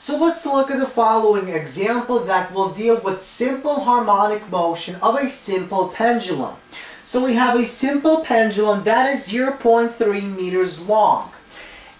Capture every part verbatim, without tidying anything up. So let's look at the following example that will deal with simple harmonic motion of a simple pendulum. So we have a simple pendulum that is zero point three meters long.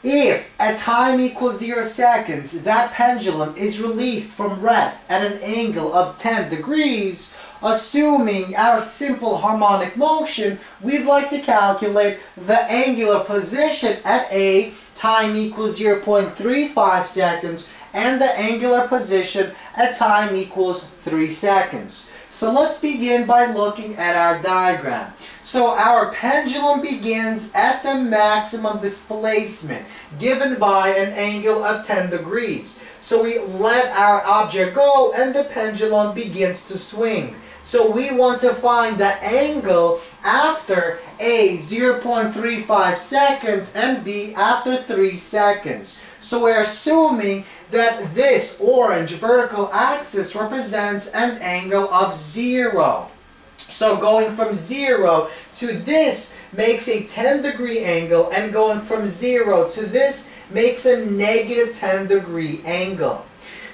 If at time equals zero seconds, that pendulum is released from rest at an angle of ten degrees, assuming our simple harmonic motion, we'd like to calculate the angular position at A, time equals zero point three five seconds, and the angular position at time equals three seconds. So let's begin by looking at our diagram. So our pendulum begins at the maximum displacement given by an angle of ten degrees. So we let our object go and the pendulum begins to swing. So we want to find the angle after A, zero point three five seconds, and B, after three seconds. So we're assuming that this orange vertical axis represents an angle of zero. So going from zero to this makes a ten degree angle, and going from zero to this makes a negative ten degree angle.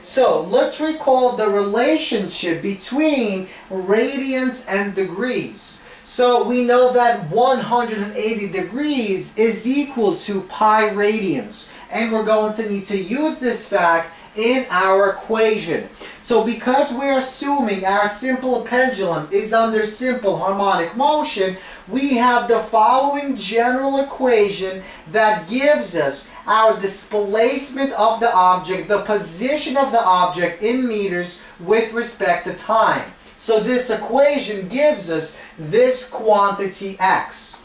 So let's recall the relationship between radians and degrees. So we know that one hundred eighty degrees is equal to pi radians, and we're going to need to use this fact in our equation. So because we're assuming our simple pendulum is under simple harmonic motion, we have the following general equation that gives us our displacement of the object, the position of the object in meters with respect to time. So this equation gives us this quantity x.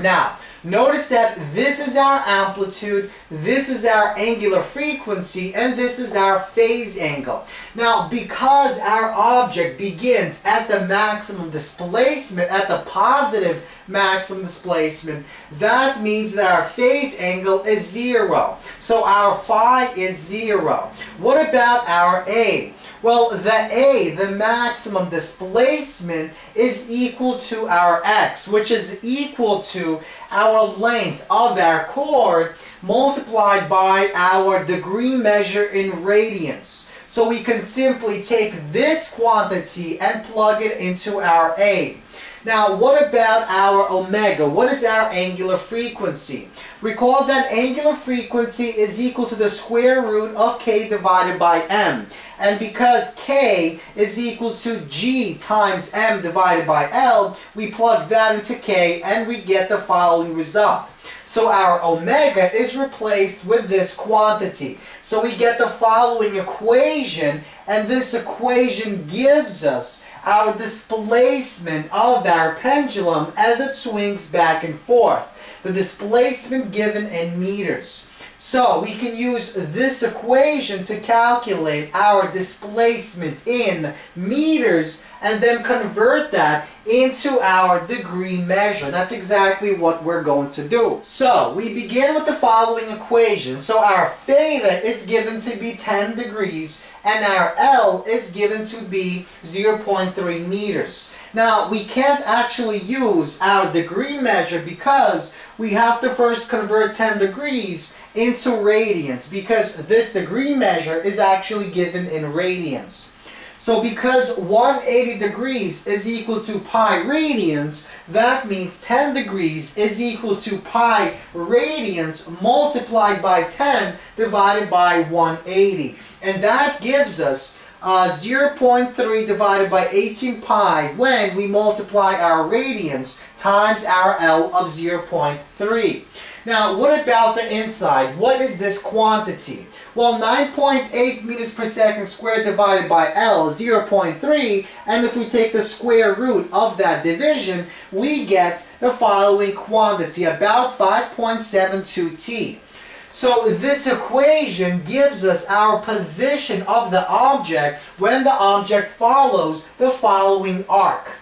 Now, notice that this is our amplitude, this is our angular frequency, and this is our phase angle. Now, because our object begins at the maximum displacement, at the positive maximum displacement, that means that our phase angle is zero. So our phi is zero. What about our A? Well, the A, the maximum displacement, is equal to our x, which is equal to our length of our chord multiplied by our degree measure in radians. So we can simply take this quantity and plug it into our A. Now, what about our omega? What is our angular frequency? Recall that angular frequency is equal to the square root of k divided by m. And because k is equal to g times m divided by l, we plug that into k and we get the following result. So our omega is replaced with this quantity. So we get the following equation, and this equation gives us our displacement of our pendulum as it swings back and forth. The displacement given in meters. So we can use this equation to calculate our displacement in meters and then convert that into our degree measure. That's exactly what we're going to do. So we begin with the following equation. So our theta is given to be ten degrees and our L is given to be zero point three meters. Now, we can't actually use our degree measure because we have to first convert ten degrees into radians, because this degree measure is actually given in radians. So because one hundred eighty degrees is equal to pi radians, that means ten degrees is equal to pi radians multiplied by ten divided by one hundred eighty. And that gives us uh, zero point three divided by eighteen pi when we multiply our radians times our L of zero point three. Now, what about the inside? What is this quantity? Well, nine point eight meters per second squared divided by L, zero point three, and if we take the square root of that division, we get the following quantity, about five point seven two T. So this equation gives us our position of the object when the object follows the following arc.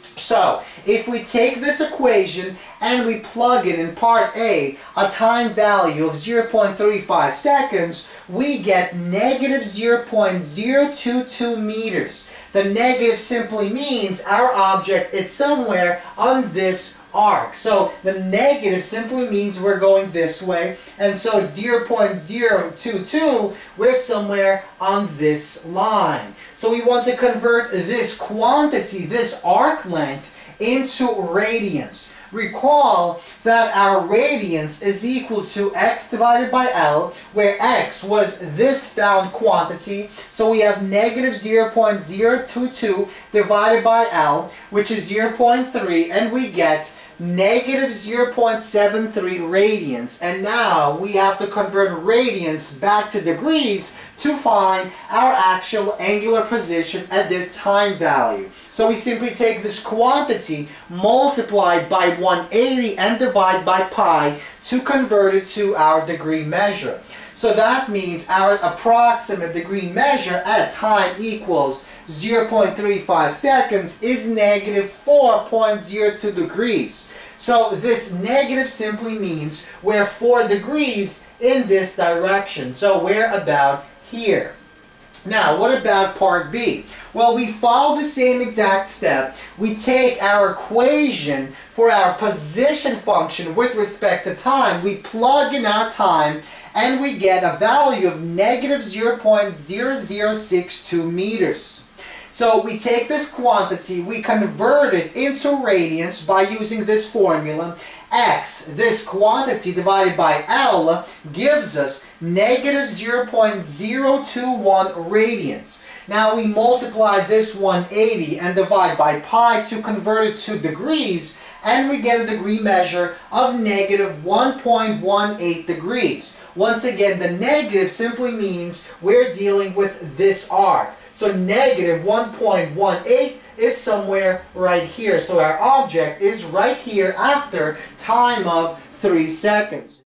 So, if we take this equation and we plug in in part A, a time value of zero point three five seconds, we get negative zero point zero two two meters. The negative simply means our object is somewhere on this arc. So the negative simply means we're going this way, and so it's zero point zero two two, we're somewhere on this line. So we want to convert this quantity, this arc length, into radians. Recall that our radians is equal to x divided by L, where x was this found quantity, so we have negative zero point zero two two divided by L, which is zero point three, and we get negative zero point seven three radians. And now we have to convert radians back to degrees to find our actual angular position at this time value. So we simply take this quantity multiplied by one hundred eighty and divide by pi to convert it to our degree measure. So that means our approximate degree measure at time equals zero point three five seconds is negative four point zero two degrees. So this negative simply means we're four degrees in this direction. So we're about here. Now, what about part B? Well, we follow the same exact step. We take our equation for our position function with respect to time. We plug in our time, and we get a value of negative zero point zero zero six two meters. So we take this quantity, we convert it into radians by using this formula. X, this quantity divided by L, gives us negative zero point zero two one radians. Now we multiply this one hundred eighty and divide by pi to convert it to degrees, and we get a degree measure of negative one point one eight degrees. Once again, the negative simply means we're dealing with this arc. So negative one point one eight is somewhere right here. So our object is right here after time of three seconds.